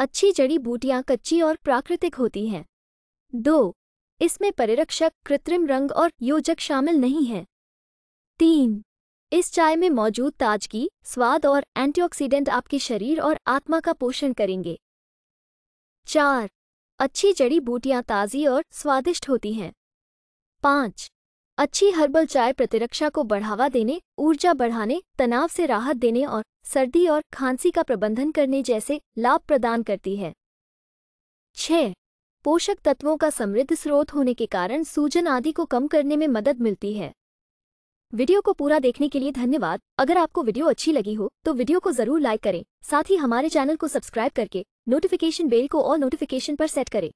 अच्छी जड़ी बूटियां कच्ची और प्राकृतिक होती हैं। 2. इसमें परिरक्षक, कृत्रिम रंग और योजक शामिल नहीं हैं। 3. इस चाय में मौजूद ताजगी, स्वाद और एंटीऑक्सीडेंट आपके शरीर और आत्मा का पोषण करेंगे। 4. अच्छी जड़ी बूटियां ताज़ी और स्वादिष्ट होती हैं। 5. अच्छी हर्बल चाय प्रतिरक्षा को बढ़ावा देने, ऊर्जा बढ़ाने, तनाव से राहत देने और सर्दी और खांसी का प्रबंधन करने जैसे लाभ प्रदान करती है। 6. पोषक तत्वों का समृद्ध स्रोत होने के कारण सूजन आदि को कम करने में मदद मिलती है। वीडियो को पूरा देखने के लिए धन्यवाद। अगर आपको वीडियो अच्छी लगी हो तो वीडियो को जरूर लाइक करें। साथ ही हमारे चैनल को सब्सक्राइब करके नोटिफिकेशन बेल को ऑल नोटिफिकेशन पर सेट करें।